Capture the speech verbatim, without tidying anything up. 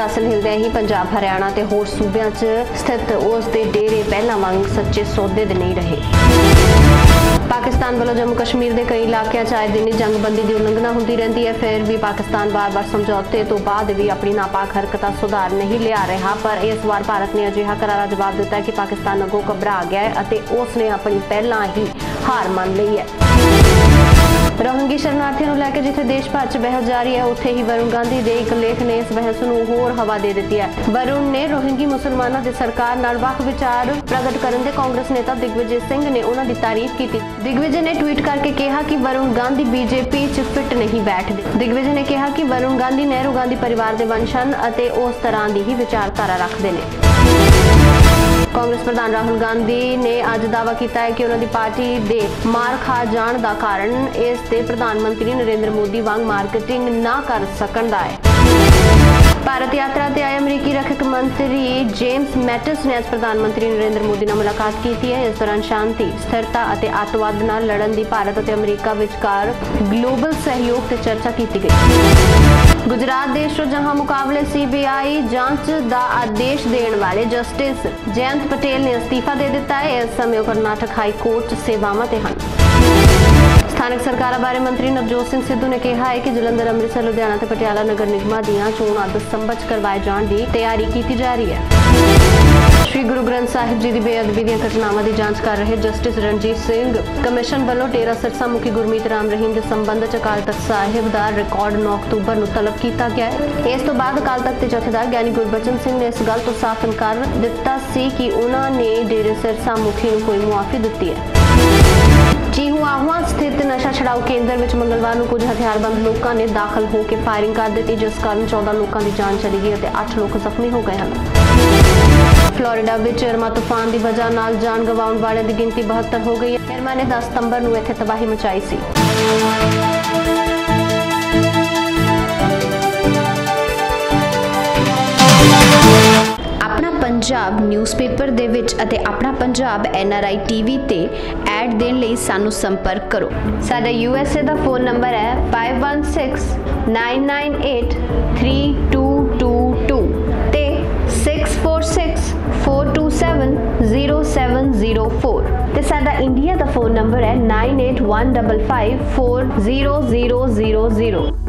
हासिल हिलदे ही पंजाब हरियाणा ते होर सूबे स्थित उस दे डेरे पहला वांग सच्चे सौदे दे नहीं रहे। पाकिस्तान वालों जम्मू कश्मीर के कई इलाकों आए दिन जंगबंदी की उलंघना होती रही है, फिर भी पाकिस्तान बार बार समझौते तो बाद भी अपनी नापाक हरकत सुधार नहीं लिया रहा। पर इस बार भारत ने अजिहा करारा जवाब दिता कि पाकिस्तान अगों घबरा गया है और उसने अपनी पहला ही हार मान ली है। रोहिंगी शरणार्थियों लैके जिथे देश भर च बहस जारी है, उत्थे ही वरुण गांधी के एक लेख ने इस बहस को होर हवा दे दी है। वरुण ने रोहिंगी मुसलमानों की सरकार नाल वख विचार प्रगट करने दे कांग्रेस नेता दिग्विजय सिंह ने उन्होंने तारीफ की। दिग्विजय ने ट्वीट करके कहा कि वरुण गांधी बीजेपी च फिट नहीं बैठते। दिग्विजय ने कहा कि वरुण गांधी नेहरू गांधी परिवार के वंश हैं और उस तरह की ही विचारधारा रखते हैं। कांग्रेस प्रधान राहुल गांधी ने आज दावा किया है कि उन्होंने पार्टी दे मार खा जाने का कारण इस ते प्रधानमंत्री नरेंद्र मोदी वांग मार्केटिंग ना कर सकन दा है। भारत यात्रा ते आए अमरीकी रक्षा मंत्री जेम्स मैटिस ने आज प्रधानमंत्री नरेंद्र मोदी नाल मुलाकात की है। इस दौरान शांति स्थिरता और आतंकवाद नाल लड़न की भारत और अमरीका विचकार ग्लोबल सहयोग पर चर्चा की गई। गुजरात दे शाहजहां मुकाबले सीबीआई जांच का आदेश देने वाले जस्टिस जयंत पटेल ने इस्तीफा दे दिता है। इस समय कर्नाटक हाई कोर्ट सेवावां ते हन। स्थानक सरकार बारे मंत्री नवजोत सिंह सिद्धू ने कहा है कि जलंधर अमृतसर लुधियाना ते पटियाला नगर निगमां दीयां चोणां दसंबर च करवाए जाण दी तैयारी की जा रही है। श्री गुरु ग्रंथ साहिब जी की बेअदबी दीयां घटनावां की जांच कर रहे जस्टिस रणजीत सिंह कमीशन वालों डेरा सिरसा मुखी गुरमीत राम रहीम के संबंध च अकाल तख्त साहिब का रिकॉर्ड नौ अक्तूबर को तलब किया गया है। इस तो बाद अकाल तख्त के जथेदार ज्ञानी गुरबचन सिंह ने इस गल तो साफ इनकार दिता सी कि उन्होंने डेरे सिरसा मुखी को कोई मुआफी दी है। चीहुआहुआ स्थित नशा छड़ाओ केंद्र में मंगलवार को कुछ हथियारबंद लोगों ने दाखिल होकर फायरिंग कर दी, जिस कारण चौदह लोगों की जान चली गई और आठ लोग जख्मी हो गए हैं। फ्लोरिडा में इरमा तूफान की वजह नाल जान गवाउण वाले की गिनती बहत्तर हो गई है। इरमा ने दस सितंबर को इत्थे तबाही मचाई सी। पंजाब न्यूज़पेपर दे विच अते अपना Punjab N R I TV ते ऐड देने लई सानू संपर्क करो। साडा यूएसए दा फोन नंबर है five one six nine nine eight three two two two ते six four six four two seven zero seven zero four ते साडा इंडिया दा फोन नंबर है nine eight one double five four zero zero zero zero.